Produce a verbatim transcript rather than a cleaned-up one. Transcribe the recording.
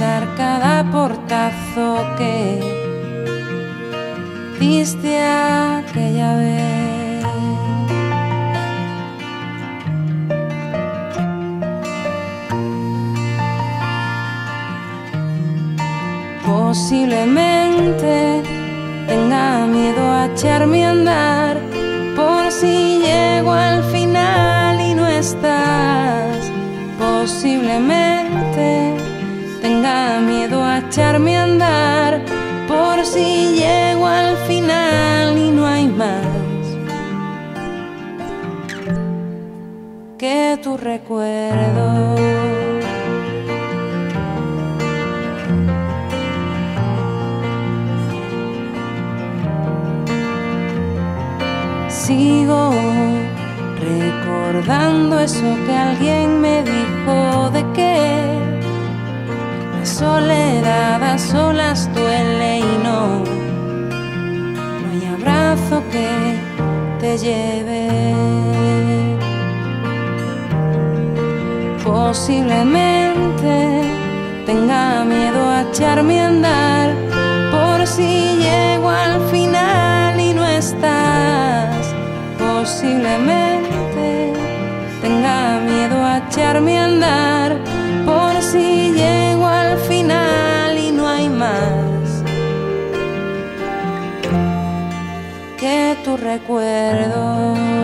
olvidar cada portazo que diste aquella vez. Posiblemente tenga miedo a echarme a andar por si llego al final y no estás. Posiblemente tenga miedo a echarme a andar por si llego al final y no hay más que tu recuerdo. Sigo recordando eso que alguien me dijo de que la soledad a solas duele y no, no hay abrazo que te lleve. Posiblemente tenga miedo a echarme a andar por si llego al final y no estás. Posiblemente tenga miedo a echarme a andar por si llego al final y no hay más que tu recuerdo.